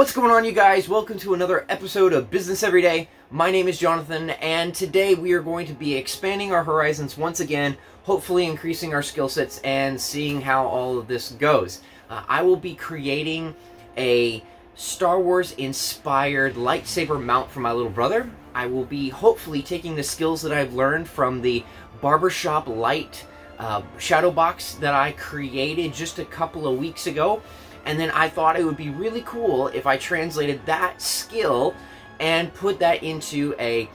What's going on, you guys? Welcome to another episode of Business Every Day. My name is Jonathan, and today we are going to be expanding our horizons once again, hopefully increasing our skill sets and seeing how all of this goes. I will be creating a Star Wars inspired lightsaber mount for my little brother. I will be hopefully taking the skills that I've learned from the barbershop light shadow box that I created just a couple of weeks ago. And then I thought it would be really cool if I translated that skill and put that into a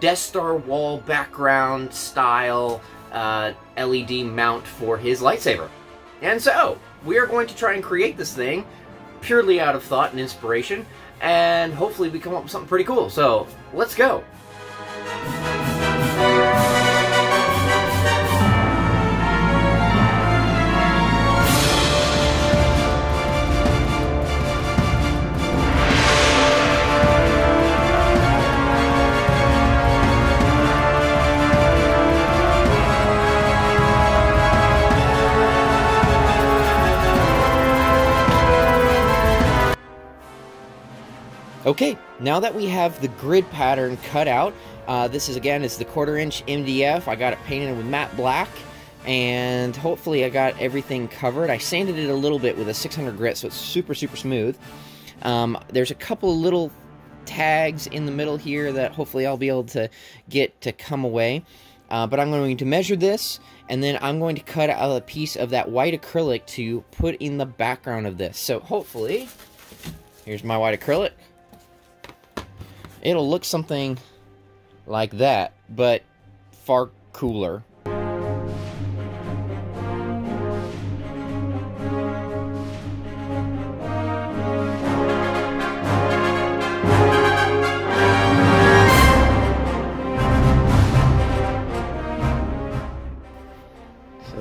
Death Star wall background style LED mount for his lightsaber. And so we are going to try and create this thing purely out of thought and inspiration, and hopefully we come up with something pretty cool. So let's go. Okay, now that we have the grid pattern cut out, this is the 1/4" MDF. I got it painted with matte black, and hopefully I got everything covered. I sanded it a little bit with a 600 grit, so it's super smooth. There's a couple of little tags in the middle here that hopefully I'll be able to get to come away. But I'm going to measure this, and then I'm going to cut out a piece of that white acrylic to put in the background of this. So hopefully, here's my white acrylic. It'll look something like that, but far cooler. So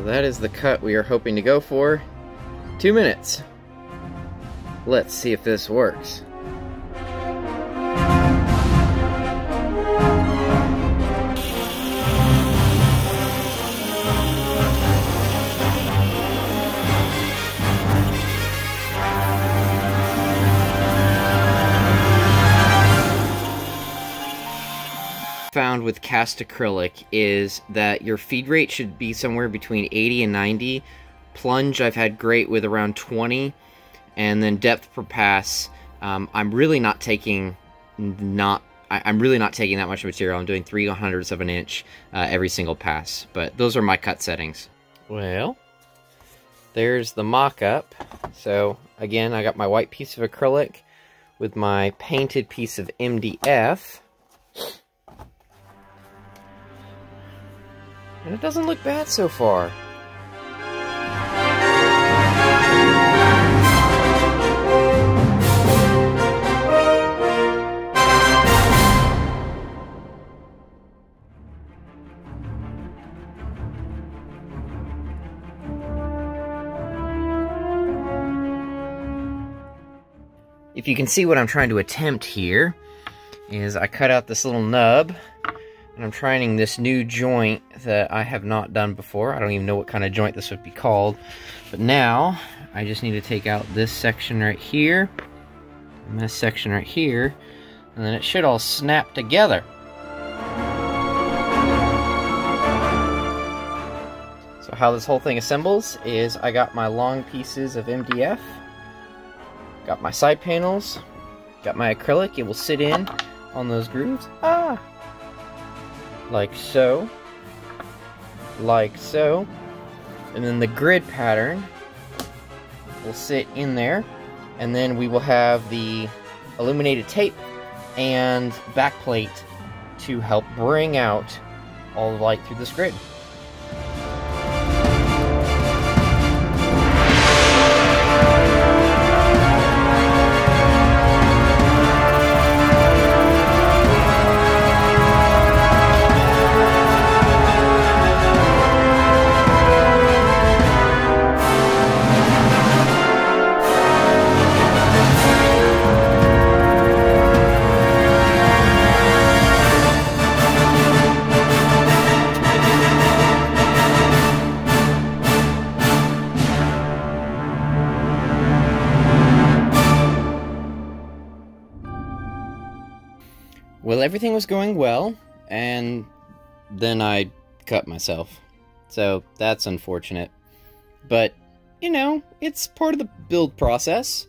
that is the cut we are hoping to go for. 2 minutes. Let's see if this works. Found with cast acrylic is that your feed rate should be somewhere between 80 and 90. Plunge I've had great with around 20, and then depth per pass, I'm really not taking that much material. I'm doing 0.03 of an inch every single pass, but those are my cut settings. Well, there's the mock-up. So again, I got my white piece of acrylic with my painted piece of MDF. And it doesn't look bad so far. If you can see what I'm trying to attempt here is I cut out this little nub. And I'm trying this new joint that I have not done before. I don't even know what kind of joint this would be called. But now, I just need to take out this section right here, and this section right here, and then it should all snap together. So how this whole thing assembles is I got my long pieces of MDF, got my side panels, got my acrylic. It will sit in on those grooves. Ah! Like so, like so, and then the grid pattern will sit in there, and then we will have the illuminated tape and backplate to help bring out all the light through this grid. Well, everything was going well, and then I cut myself. So that's unfortunate. But, you know, it's part of the build process.